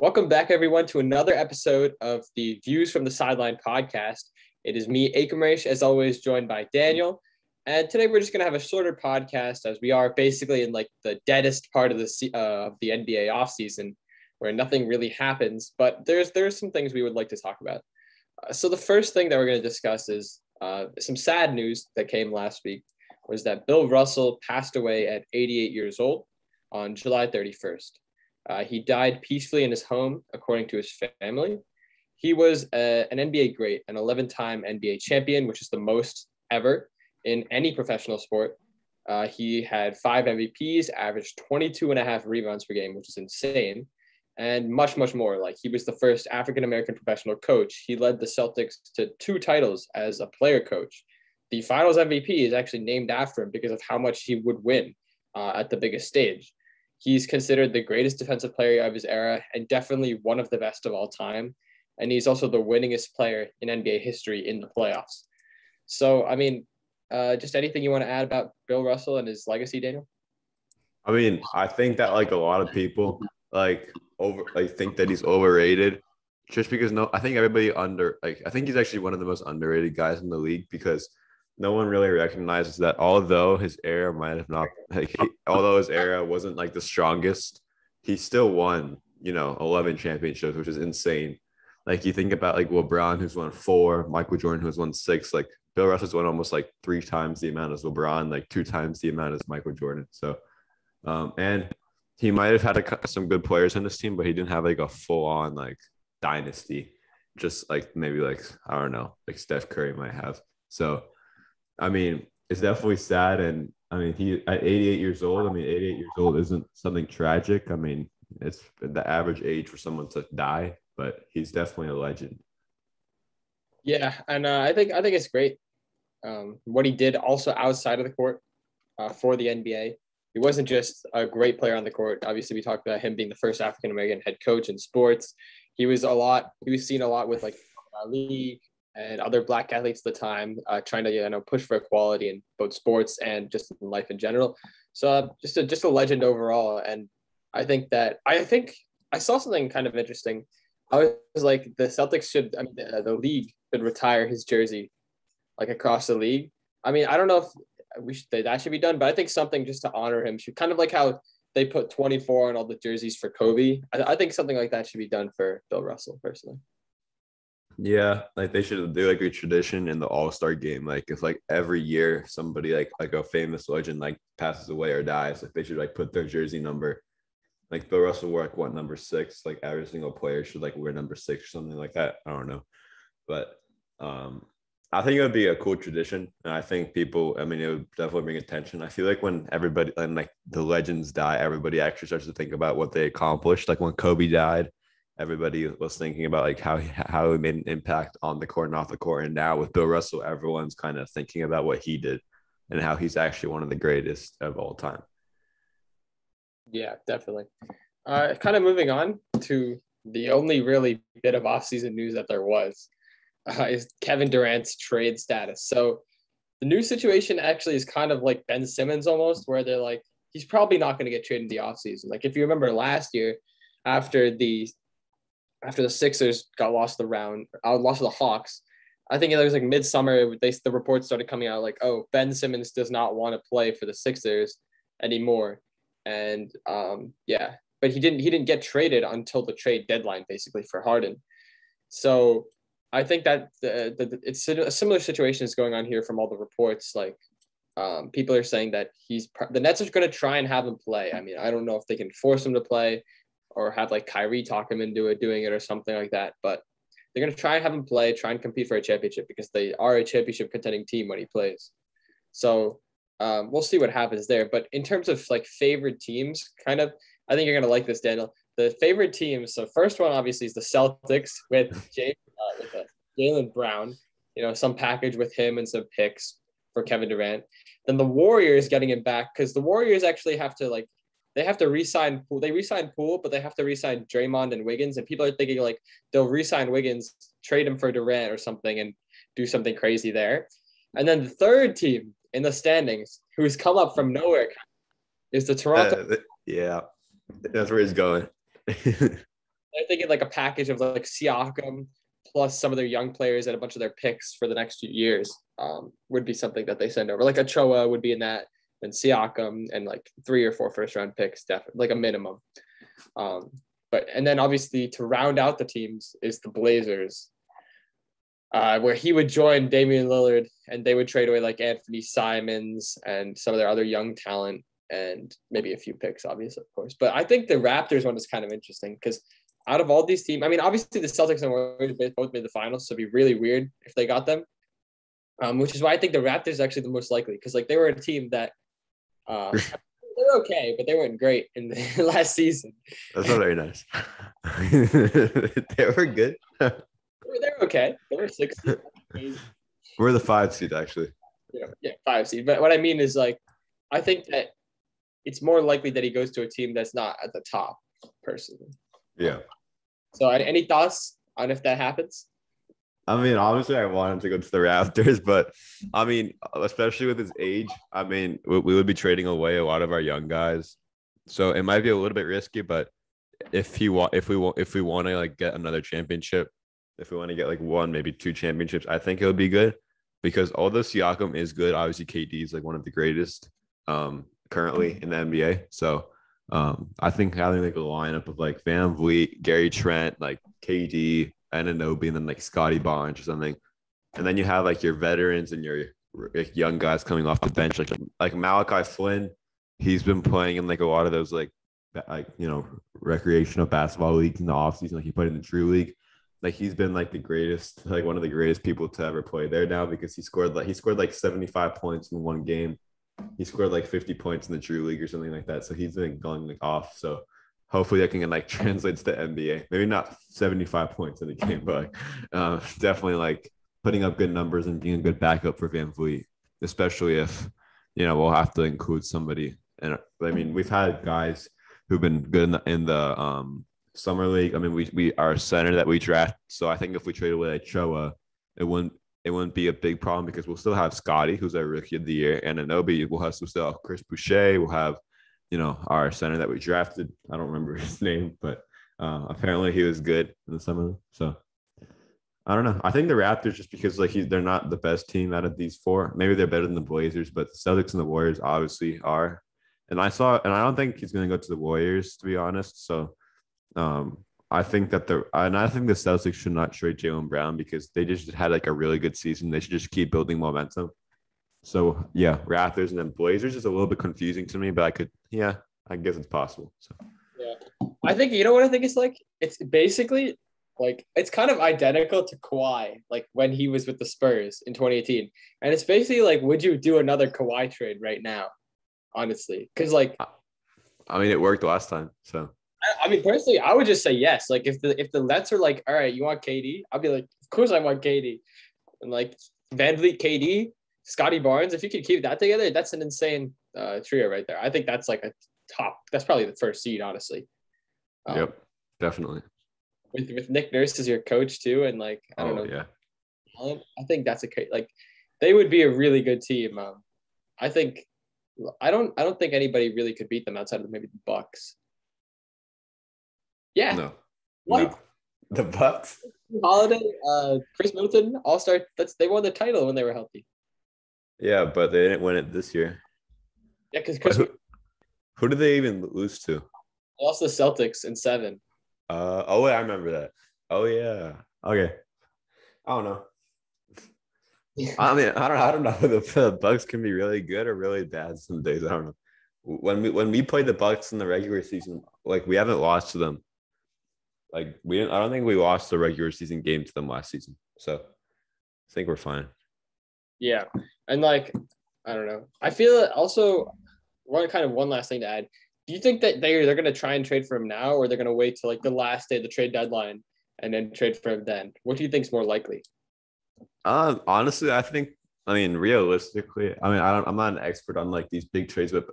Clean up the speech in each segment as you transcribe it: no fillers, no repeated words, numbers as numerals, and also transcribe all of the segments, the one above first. Welcome back, everyone, to another episode of the Views From The Sideline podcast. It is me, Ekamresh, as always, joined by Daniel. And today we're just going to have a shorter podcast as we are basically in like the deadest part of the NBA offseason where nothing really happens. But there's some things we would like to talk about. So the first thing that we're going to discuss is some sad news that came last week was that Bill Russell passed away at 88 years old on July 31st. He died peacefully in his home, according to his family. He was an NBA great, an 11-time NBA champion, which is the most ever in any professional sport. He had 5 MVPs, averaged 22.5 rebounds per game, which is insane, and much, much more. Like, he was the first African-American professional coach. He led the Celtics to 2 titles as a player coach. The Finals MVP is actually named after him because of how much he would win at the biggest stage. He's considered the greatest defensive player of his era and definitely one of the best of all time. And he's also the winningest player in NBA history in the playoffs. So, I mean, just anything you want to add about Bill Russell and his legacy, Daniel? I mean, I think that like a lot of people think that he's overrated just because I think everybody I think he's actually one of the most underrated guys in the league because no one really recognizes that although his era wasn't like the strongest, he still won, 11 championships, which is insane. Like, you think about like LeBron, who's won 4, Michael Jordan, who's won 6, like Bill Russell's won almost like 3 times the amount as LeBron, like 2 times the amount as Michael Jordan. So, and he might've had some good players on this team, but he didn't have like a full on like dynasty, just like maybe like, I don't know, like Steph Curry might have. So, I mean, it's definitely sad. And I mean, he at 88 years old, 88 years old isn't something tragic. I mean, it's the average age for someone to die, but he's definitely a legend. Yeah. And I think it's great. What he did also outside of the court for the NBA, he wasn't just a great player on the court. Obviously, we talked about him being the first African-American head coach in sports. He was seen a lot with like Ali and other black athletes at the time, trying to push for equality in both sports and just in life in general. So just a legend overall. And I think I saw something kind of interesting. I was like, the league should retire his jersey, like across the league. I mean, I don't know if that should be done, but I think something just to honor him should, kind of like how they put 24 on all the jerseys for Kobe. I think something like that should be done for Bill Russell personally. Yeah, like they should do like a tradition in the All-Star game. Like if like every year somebody like a famous legend like passes away or dies, like they should like put their jersey number. Like Bill Russell wore like what, number 6? Like every single player should like wear number 6 or something like that. I don't know, but I think it would be a cool tradition, and I think it would definitely bring attention. I feel like when everybody and like the legends die, everybody actually starts to think about what they accomplished. Like when Kobe died, everybody was thinking about like how he made an impact on the court and off the court. And now with Bill Russell, everyone's kind of thinking about what he did and how he's actually one of the greatest of all time. Yeah, definitely. Kind of moving on to the only really bit of offseason news that there was is Kevin Durant's trade status. So the new situation actually is kind of like Ben Simmons almost, where they're like, he's probably not going to get traded in the offseason. Like if you remember last year after the Sixers got lost to the Hawks, I think it was like midsummer, the reports started coming out like, oh, Ben Simmons does not want to play for the Sixers anymore. And but he didn't get traded until the trade deadline, basically, for Harden. So I think that it's a similar situation is going on here from all the reports. Like people are saying that the Nets are going to try and have him play. I mean, I don't know if they can force him to play or have like Kyrie talk him into doing it or something like that. But they're going to try and have him play, try and compete for a championship because they are a championship contending team when he plays. So we'll see what happens there. But in terms of like favorite teams, kind of, I think you're going to like this, Daniel. The favorite teams, so first one obviously is the Celtics with Jaylen Brown, some package with him and some picks for Kevin Durant. Then the Warriors getting him back because the Warriors actually have to like, they have to re-sign Poole. They re-sign Poole, but they have to re-sign Draymond and Wiggins. And people are thinking, like, they'll re-sign Wiggins, trade him for Durant or something, and do something crazy there. And then the third team in the standings, who's come up from nowhere, is the Toronto. That's where he's going. I think in like a package of like Siakam plus some of their young players and a bunch of their picks for the next few years would be something that they send over. Like Ochoa would be in that, and Siakam, and like 3 or 4 first round picks, definitely like a minimum. And then obviously to round out the teams is the Blazers, where he would join Damian Lillard, and they would trade away like Anthony Simons and some of their other young talent, and maybe a few picks, obviously, of course. But I think the Raptors one is kind of interesting because out of all these teams, I mean, obviously the Celtics and Warriors both made the finals, so it'd be really weird if they got them, which is why I think the Raptors are actually the most likely because like they were a team that they're okay, but they weren't great in the last season. That's not very nice. They were good. They're okay. They were 6 seed. We're the 5 seed, actually. Yeah, 5 seed. But what I mean is, like, I think that it's more likely that he goes to a team that's not at the top, personally. Yeah. So, any thoughts on if that happens? I mean, obviously, I want him to go to the Raptors, but I mean, especially with his age, I mean, we would be trading away a lot of our young guys, so it might be a little bit risky. But if we want to like get another championship. If we want to get like 1, maybe 2 championships, I think it would be good because although Siakam is good, obviously KD is like one of the greatest currently in the NBA. So I think like a lineup of like VanVleet, Gary Trent, like KD, Ananobi, and then like Scottie Barnes or something. And then you have like your veterans and your like, young guys coming off the bench, like Malachi Flynn. He's been playing in like a lot of those like you know recreational basketball leagues in the offseason. Like he played in the Drew League. Like he's been like the greatest, like one of the greatest people to ever play there now because he scored like 75 points in one game. He scored like 50 points in the Drew League or something like that. So he's been going like off. So hopefully that can like translates to NBA. Maybe not 75 points in a game, but definitely like putting up good numbers and being a good backup for VanVleet, especially if you know we'll have to include somebody. And I mean we've had guys who've been good in the Summer League. I mean, we are a center that we draft. So I think if we trade away Ochoa, it wouldn't be a big problem because we'll still have Scottie, who's our rookie of the year, and Ananobi. We'll still have Chris Boucher. We'll have, you know, our center that we drafted. I don't remember his name, but apparently he was good in the summer league. So I don't know. I think the Raptors, just because like they're not the best team out of these 4. Maybe they're better than the Blazers, but the Celtics and the Warriors obviously are. And I don't think he's going to go to the Warriors, to be honest. So. I think the Celtics should not trade Jaylen Brown because they just had like a really good season. They should just keep building momentum. So yeah, Raptors and then Blazers is a little bit confusing to me, but I guess it's possible. So yeah, I think you know what I think it's like. It's basically like it's kind of identical to Kawhi, like when he was with the Spurs in 2018, and it's basically like, would you do another Kawhi trade right now? Honestly, because like, I mean, it worked last time, so. I mean, personally, I would just say yes. Like, if the Nets are like, all right, you want KD? I'll be like, of course I want KD. And, like, VanVleet, KD, Scottie Barnes, if you could keep that together, that's an insane trio right there. I think that's, like, a top – that's probably the first seed, honestly. Yep, definitely. With Nick Nurse as your coach, too, and, like, I don't know. Yeah. I think that's – like, they would be a really good team. I think – I don't think anybody really could beat them outside of maybe the Bucks. Yeah. No. The Bucks. Holiday, Chris Middleton, All-Star. They won the title when they were healthy. Yeah, but they didn't win it this year. Yeah, because Chris. Who did they even lose to? They lost the Celtics in 7. I remember that. Oh yeah. Okay. I don't know. I mean, I don't know if the Bucks can be really good or really bad some days. I don't know. When we played the Bucks in the regular season, like we haven't lost to them. Like I don't think we lost the regular season game to them last season. So I think we're fine. Yeah. And like, I don't know. I feel also one last thing to add. Do you think that they're going to try and trade for him now, or they're going to wait till like the last day of the trade deadline and then trade for him then? What do you think is more likely? Honestly, realistically, I'm not an expert on like these big trades, but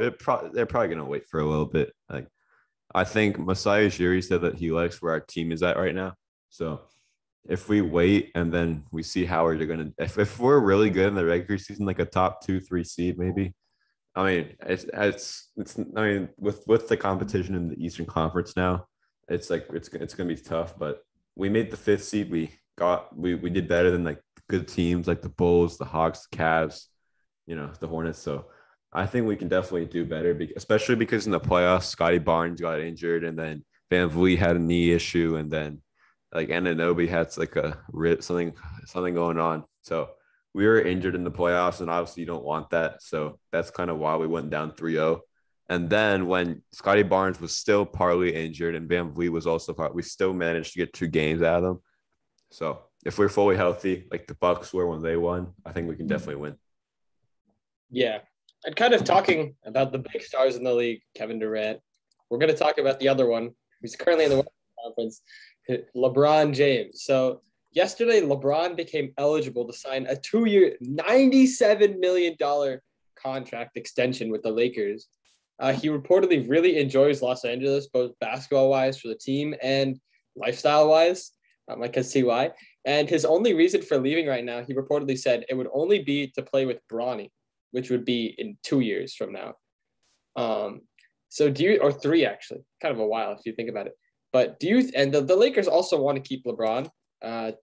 they're probably going to wait for a little bit. Like, I think Masai Ujiri said that he likes where our team is at right now. So if we wait and then we see how we're going to – if we're really good in the regular season, like a top 2-3 seed maybe, I mean, it's with the competition in the Eastern Conference now, it's gonna be tough. But we made the fifth seed. We did better than like good teams like the Bulls, the Hawks, the Cavs, you know, the Hornets. So I think we can definitely do better, especially because in the playoffs, Scottie Barnes got injured, and then VanVleet had a knee issue, and then like Ananobi had like a rib, something going on. So we were injured in the playoffs, and obviously you don't want that. So that's kind of why we went down 3-0. And then when Scottie Barnes was still partly injured and VanVleet was also we still managed to get 2 games out of them. So if we're fully healthy, like the Bucks were when they won, I think we can definitely win. Yeah. And kind of talking about the big stars in the league, Kevin Durant, we're going to talk about the other one who's currently in the Western Conference, LeBron James. So yesterday, LeBron became eligible to sign a 2-year, $97 million contract extension with the Lakers. He reportedly really enjoys Los Angeles, both basketball-wise for the team and lifestyle-wise. I can see why. And his only reason for leaving right now, he reportedly said it would only be to play with Bronny, which would be in 2 years from now. So do you, or 3 actually, kind of a while if you think about it. But do you, and the Lakers also want to keep LeBron.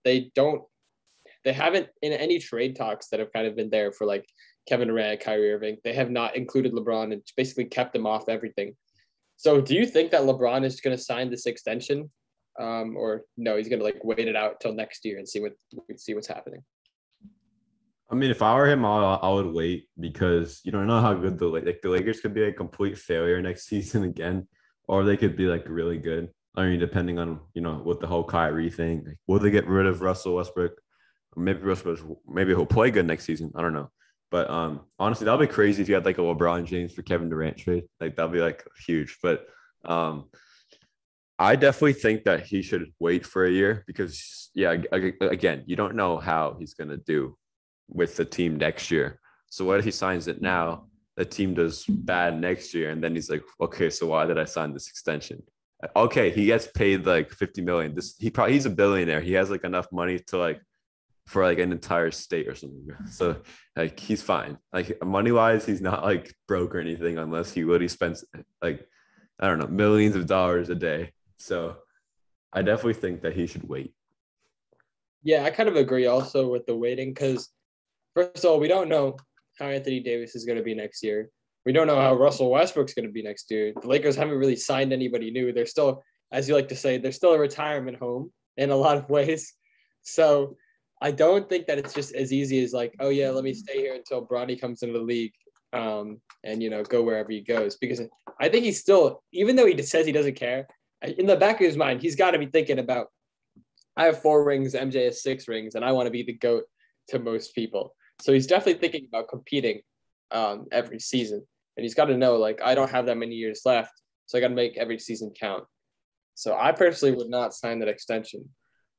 They haven't in any trade talks that have kind of been there for like Kevin Durant, Kyrie Irving. They have not included LeBron and basically kept him off everything. So do you think that LeBron is going to sign this extension? Or no, he's going to like wait it out till next year and see what's happening. I mean, if I were him, I would wait, because you don't know how good the Lakers could be a complete failure next season again, or they could be like really good. I mean, depending on, you know, what the whole Kyrie thing, like, will they get rid of Russell Westbrook? Maybe he'll play good next season. I don't know. But honestly, that'd be crazy if you had like a LeBron James for Kevin Durant trade. Like that'd be like huge. But I definitely think that he should wait for a year, because yeah, again, you don't know how he's gonna do with the team next year. So what if he signs it now, the team does bad next year, and then he's like, okay, so why did I sign this extension? Okay, he gets paid like 50 million. He's a billionaire. He has like enough money to like for like an entire state or something. So like he's fine. Like money wise, he's not like broke or anything, unless he spends like, I don't know, millions of dollars a day. So I definitely think that he should wait. Yeah, I kind of agree also with the waiting, because first of all, we don't know how Anthony Davis is going to be next year. We don't know how Russell Westbrook's going to be next year. The Lakers haven't really signed anybody new. They're still, as you like to say, they're still a retirement home in a lot of ways. So I don't think that it's just as easy as like, oh yeah, let me stay here until Bronny comes into the league and, you know, go wherever he goes. Because I think he's still, even though he says he doesn't care, in the back of his mind, he's got to be thinking about, I have 4 rings, MJ has 6 rings, and I want to be the GOAT to most people. So he's definitely thinking about competing every season. And he's got to know, like, I don't have that many years left, so I got to make every season count. So I personally would not sign that extension.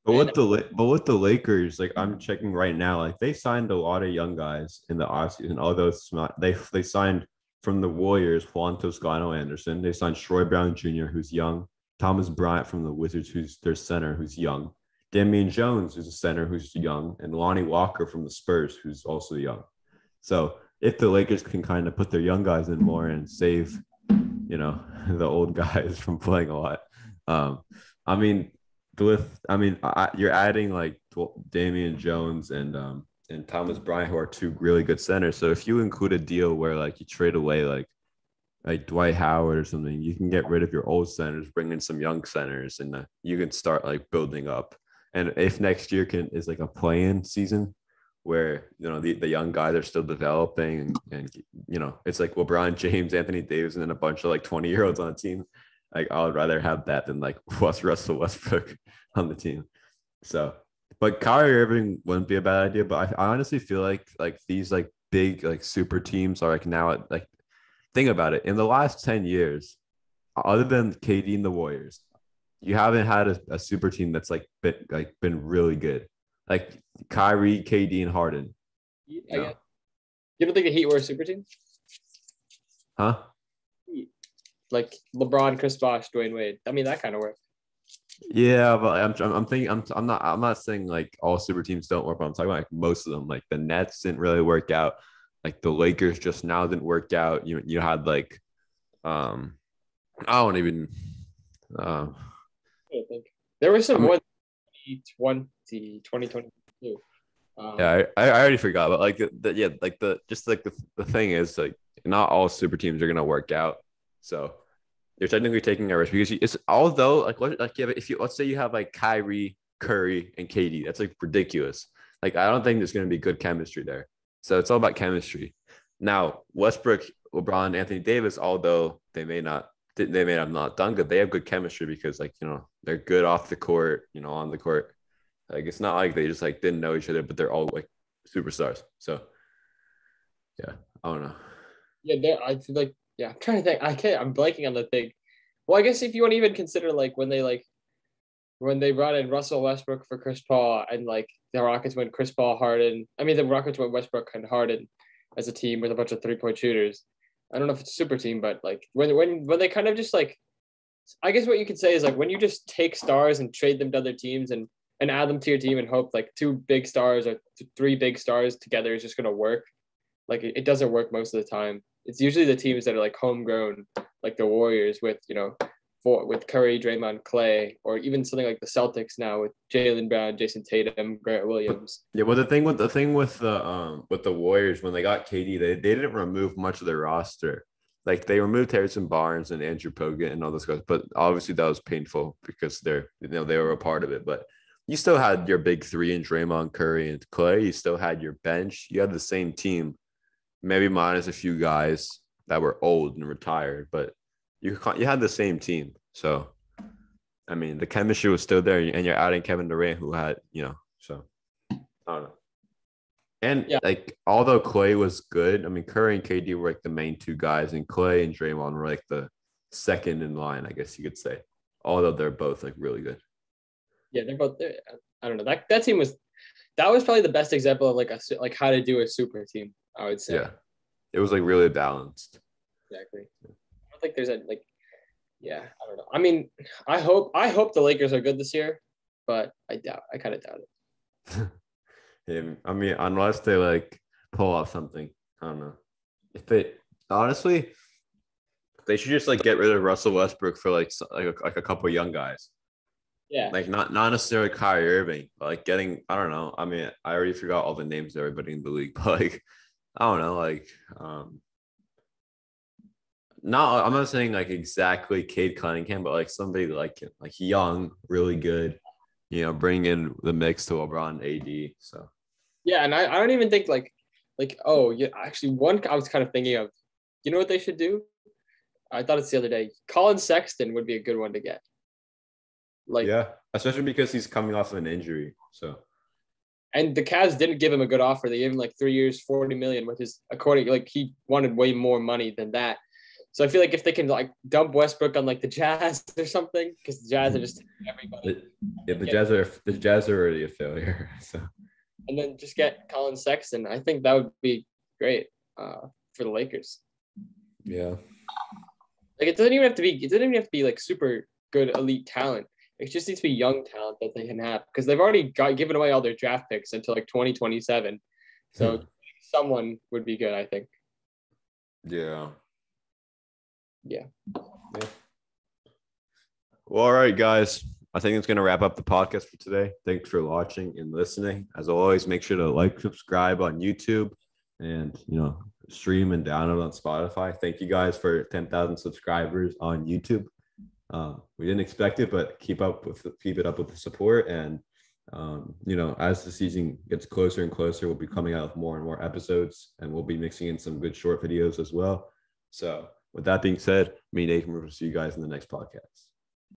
But with the Lakers, like, I'm checking right now, like, they signed a lot of young guys in the offseason, although it's not, they signed from the Warriors Juan Toscano-Anderson. They signed Troy Brown Jr., who's young. Thomas Bryant from the Wizards, who's their center, who's young. Damian Jones, who's a center, who's young. And Lonnie Walker from the Spurs, who's also young. So if the Lakers can kind of put their young guys in more and save, you know, the old guys from playing a lot. You're adding like Damian Jones and Thomas Bryant, who are 2 really good centers. So if you include a deal where like you trade away like Dwight Howard or something, you can get rid of your old centers, bring in some young centers, and you can start like building up. And if next year is like a play-in season where, you know, the young guys are still developing and you know, it's like LeBron James, Anthony Davis, and then a bunch of like 20-year-olds on the team, like I would rather have that than like Russell Westbrook on the team. So, but Kyrie Irving wouldn't be a bad idea, but I honestly feel like these like big like super teams are like now at like, think about it. In the last 10 years, other than KD and the Warriors, you haven't had a super team that's been really good, like Kyrie, KD, and Harden. You don't think the Heat were a super team? Huh? Like LeBron, Chris Bosh, Dwayne Wade. I mean, that kind of worked. Yeah, but I'm not saying like all super teams don't work. But I'm talking about like most of them. Like the Nets didn't really work out. Like the Lakers just now didn't work out. You had like, I don't even, I think there was some 2022. Yeah, I already forgot, but like the thing is, like, not all super teams are gonna work out, so you're technically taking a risk because it's let's say you have like Kyrie, Curry, and KD, that's like ridiculous. Like, I don't think there's gonna be good chemistry there. So it's all about chemistry. Now Westbrook, LeBron, Anthony Davis, although they may not have done good, they have good chemistry because, like, you know, they're good off the court, you know, on the court. Like, it's not like they just like didn't know each other, but they're all like superstars. So yeah, I don't know. Yeah, I'm trying to think. I'm blanking on the thing. Well, I guess if you want to even consider when they brought in Russell Westbrook for Chris Paul, and like the Rockets went Westbrook and Harden as a team with a bunch of 3-point shooters. I don't know if it's a super team, but like when they kind of just like, I guess what you could say is like when you just take stars and trade them to other teams and add them to your team and hope like two big stars or three big stars together is just going to work. Like, it doesn't work most of the time. It's usually the teams that are like homegrown, like the Warriors with Curry, Draymond, Klay, or even something like the Celtics now with Jaylen Brown, Jason Tatum, Grant Williams. Yeah, well, the thing with the Warriors, when they got KD, they didn't remove much of their roster. Like, they removed Harrison Barnes and Andrew Bogut and all those guys, but obviously that was painful because they were a part of it. But you still had your big three in Draymond, Curry, and Klay. You still had your bench. You had the same team, maybe minus a few guys that were old and retired, but you had the same team. So, I mean, the chemistry was still there, and you're adding Kevin Durant, who had, you know, so I don't know. And yeah, like, although Klay was good, I mean, Curry and KD were like the main two guys, and Klay and Draymond were like the second in line, I guess you could say, although they're both like really good. Yeah, they're both, I don't know, that team was, that was probably the best example of like how to do a super team, I would say. Yeah, it was like really balanced. Exactly. Yeah. Like, there's a like, yeah, I don't know. I mean, I hope the Lakers are good this year, but I kind of doubt it. Yeah, I mean, unless they like pull off something, I don't know. If they honestly, they should just like get rid of Russell Westbrook for like a couple young guys. Yeah, like not necessarily Kyrie Irving, but like getting, I don't know. I mean, I already forgot all the names of everybody in the league, but like, I don't know, like Not, I'm not saying like exactly Cade Cunningham, but like somebody like young, really good, you know, bring in the mix to LeBron and AD. So yeah, and I don't even think like oh yeah, actually one I was kind of thinking of, you know what they should do? I thought it's the other day. Colin Sexton would be a good one to get. Like, yeah, especially because he's coming off of an injury. So, and the Cavs didn't give him a good offer. They gave him like 3 years, $40 million, which is according like he wanted way more money than that. So I feel like if they can like dump Westbrook on like the Jazz or something, because the Jazz are just everybody. Yeah, the Jazz are already a failure. So, and then just get Colin Sexton. I think that would be great for the Lakers. Yeah. Like, it doesn't even have to be like super good elite talent. It just needs to be young talent that they can have, because they've already given away all their draft picks until like 2027. So someone would be good, I think. Yeah. Yeah. Well, all right, guys. I think it's going to wrap up the podcast for today. Thanks for watching and listening. As always, make sure to like, subscribe on YouTube, and, you know, stream and download on Spotify. Thank you guys for 10,000 subscribers on YouTube. We didn't expect it, but keep it up with the support. And, you know, as the season gets closer and closer, we'll be coming out with more and more episodes, and we'll be mixing in some good short videos as well. So, with that being said, me and Ekamresh will see you guys in the next podcast.